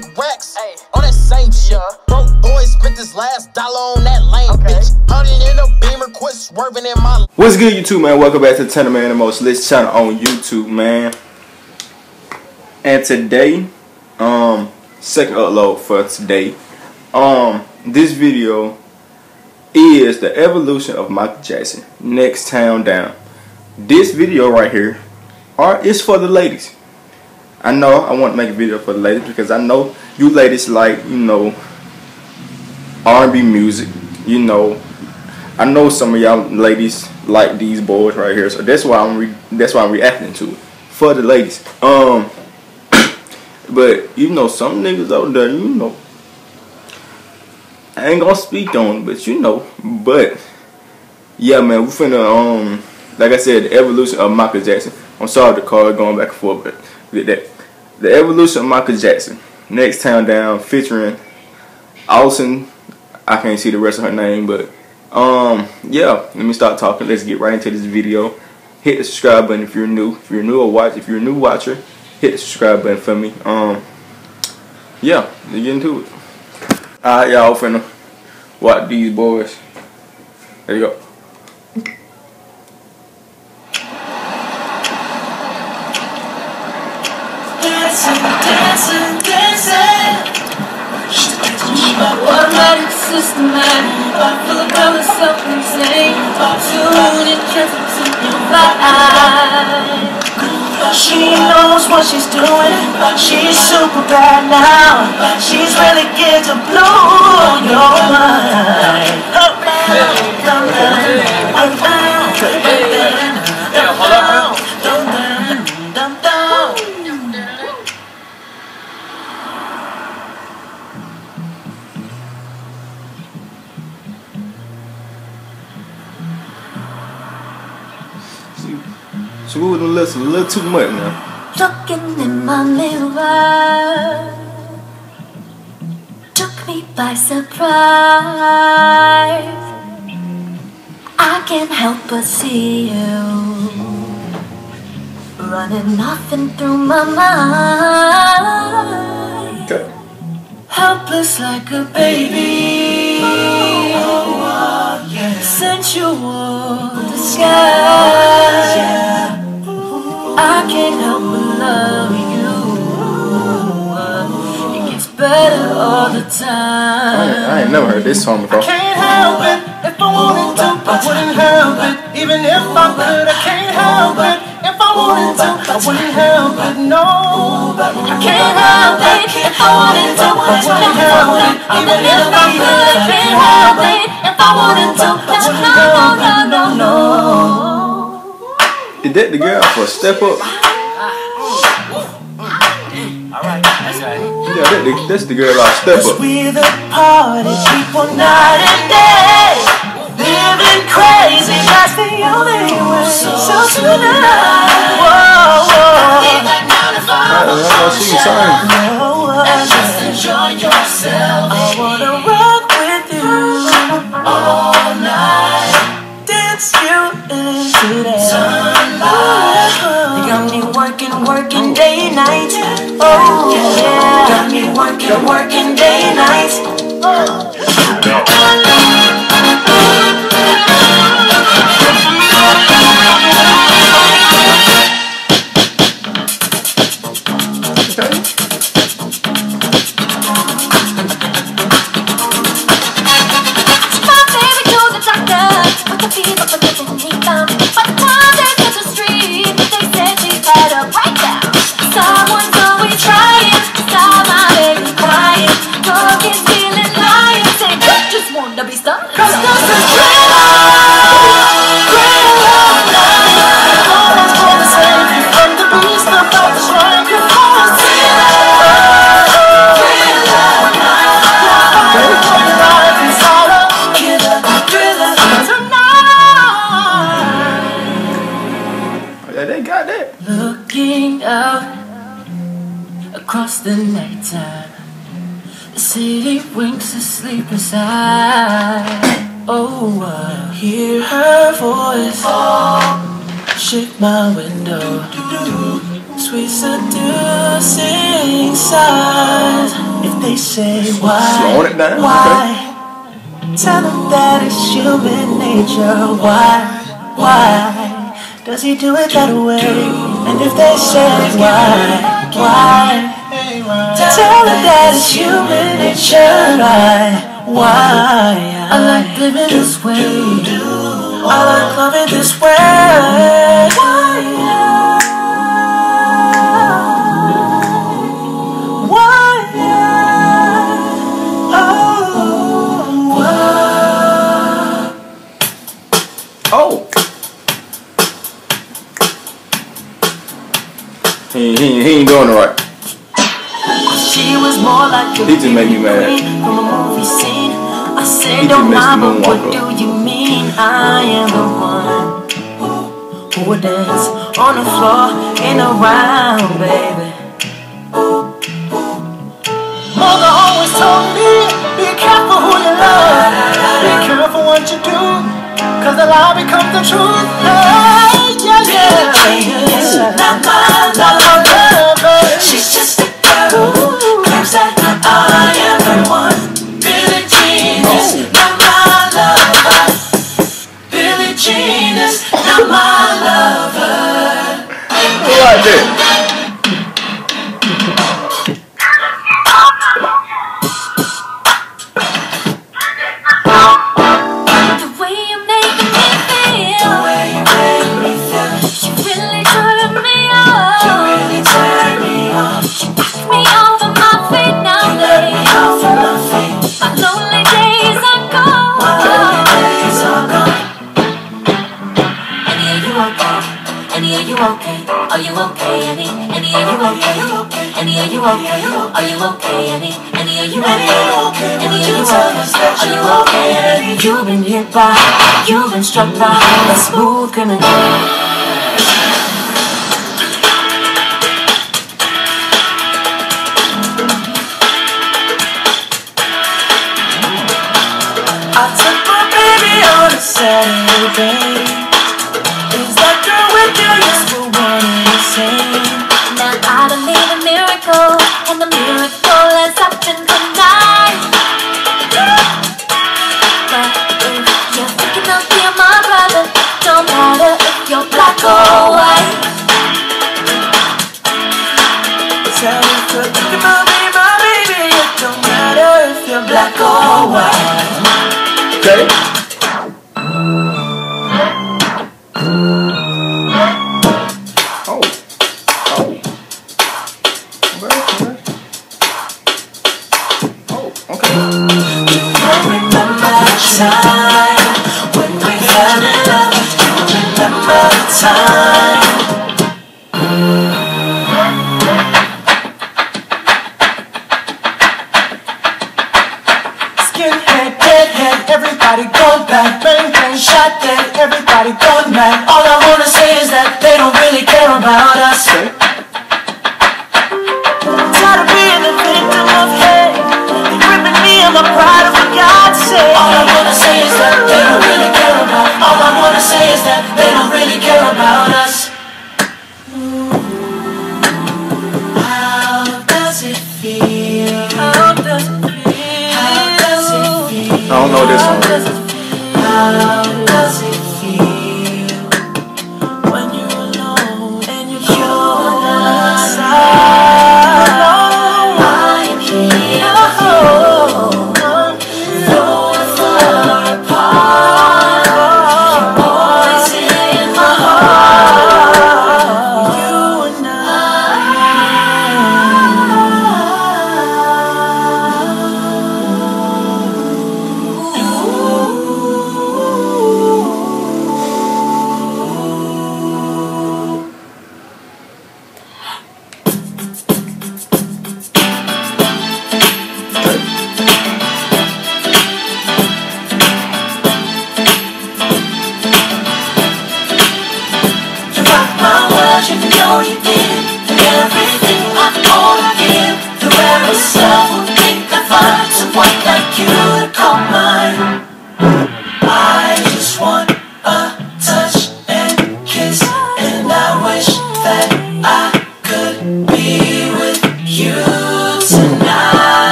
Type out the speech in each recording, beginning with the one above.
big racks on that same shit. Broke boy spent his last dollar on that lame bitch. Hunting in a beamer, quit swerving in my. What's good, YouTube, man? Welcome back to the Tenor Man, the most listened channel on YouTube, man. And today, second upload for today. This video is the evolution of Michael Jackson, Next Town Down. This video right here is for the ladies. I know I want to make a video for the ladies because I know you ladies like, you know, R&B music, you know. I know some of y'all ladies like these boys right here, so that's why I'm reacting to it, for the ladies. But you know, some niggas out there, you know, I ain't gonna speak on it, but you know, but yeah, man, we finna like I said, the evolution of Michael Jackson. I'm sorry the car going back and forth, but the evolution of Michael Jackson, Next Town Down, featuring Alyson. I can't see the rest of her name, but yeah, let me start talking. Let's get right into this video. Hit the subscribe button if you're new. If you're new or watch, if you're a new watcher, hit the subscribe button for me. Yeah, let's get into it. Alright, y'all finna watch these boys. There you go. She knows what she's doing. She's super bad now. She's really good to blow your mind. Ooh, that's a little too much now. Looking in my mirror took me by surprise. I can't help but see you running off and through my mind. Okay. Helpless like a baby, sensual disguise. I can't help but love you. It gets better all the time. I ain't never heard this song before. I can't help it. If I wanted to, I wouldn't help it. Even if I could, I can't help it. If I wanted to, I wouldn't help it. No, I can't help it. If I wanted to, I wouldn't help it. Even if I could, I can't help it. If I wanted to, I wouldn't help it. No. Did that the girl for Step Up? Alright, that's right. Yeah, that's the girl out Step Up. We're the party people night and day. Living crazy, that's the only way. So tonight, whoa, whoa. Even I don't know, she's sorry. And just enjoy yourself. I wanna rock with you all night. Dance you into that. Working day and night. Oh yeah, got me working day and night. My baby goes to doctor with the fever, but doesn't he come? But the time they go to the street, but they said she's had a break. Looking out across the nighttime, the city winks asleep inside. Oh, I hear her voice, shake my window, sweet seducing sighs. They say why, slowing it down. Why? Okay. Tell them that it's human nature. Why does he do it that way? And if they say why, tell them that it's human nature. Why I like living this way. I like loving this way. Oh! He ain't doing it right. She was more like a, he just made me mad. From a movie scene. I said, don't mind, but what do you mean? I am the one who would dance on the floor in a round, baby. Mother always told me, be careful who you love. Be careful what you do. Cause the lie becomes the truth. It's not my love. She's just a girl who claims that I am the one. Billie Jean is not my lover. Billie Jean is not my lover. Who are they? You've been hit by, you've been struck by a smooth criminal. I took my baby on a Saturday. Is that girl with you used to want to say? Now I believe in miracles, and the miracle has happened tonight. Go away. Tell me to think about me, my baby. It don't matter if you're black or white. Okay. Oh. Oh. Oh, okay. You don't remember the time when we fell in love. You remember the time. Everybody going mad. All I wanna say is that they don't really care about us. Okay. I'm tired of being the victim of hate. They're ripping me and my pride, for God's sake. All I wanna say is that they don't really care about. All I wanna say is that they don't really care about us. How does it feel? How does it feel? How does it feel? I don't know this one. How does it feel when you're alone and you're outside? I'm here, though we're far apart. You're poison in my heart. You and I. Ooh.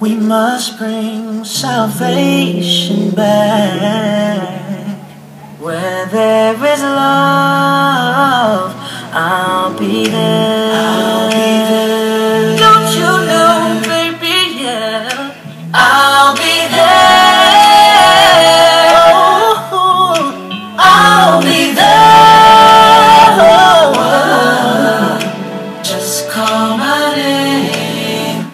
We must bring salvation back. Where there is love, I'll be there. Don't you know, baby, yeah, I'll be there. Oh, I'll be there. Oh, just call my name,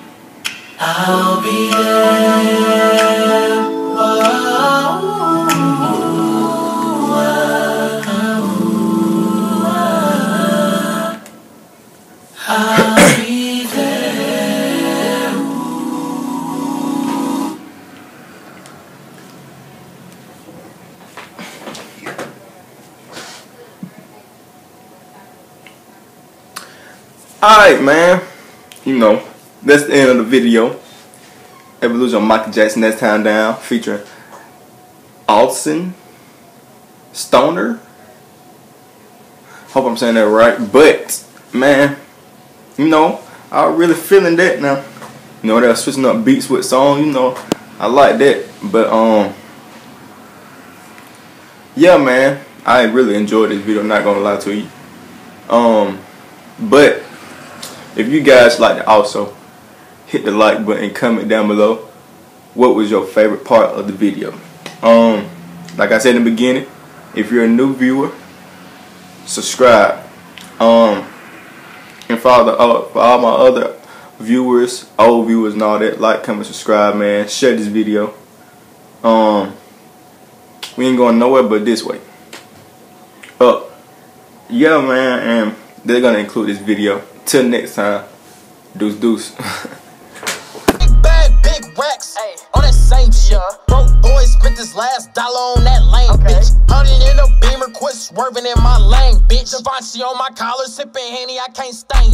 I'll be there. I'll be there. Alright, man. You know, that's the end of the video. Evolution, Michael Jackson, Next Town Down, featuring Alyson Stoner. Hope I'm saying that right. But, man, you know, I'm really feeling that now. You know, they're switching up beats with songs, you know. I like that. But, yeah, man. I really enjoyed this video, not gonna lie to you. But if you guys liked it also, hit the like button, comment down below what was your favorite part of the video. Like I said in the beginning, if you're a new viewer, subscribe. And for all my other viewers, old viewers and all that, like, comment, subscribe, man. Share this video. We ain't going nowhere but this way. Yeah, man, and they're going to include this video. Till next time, deuce deuce. Big bag, big racks, ay, on that same shit. Broke boy spent his last dollar on that lane, bitch. Hunting in a Beamer, quit swerving in my lane, bitch. Devontae on my collar, sipping Henny, I can't stain.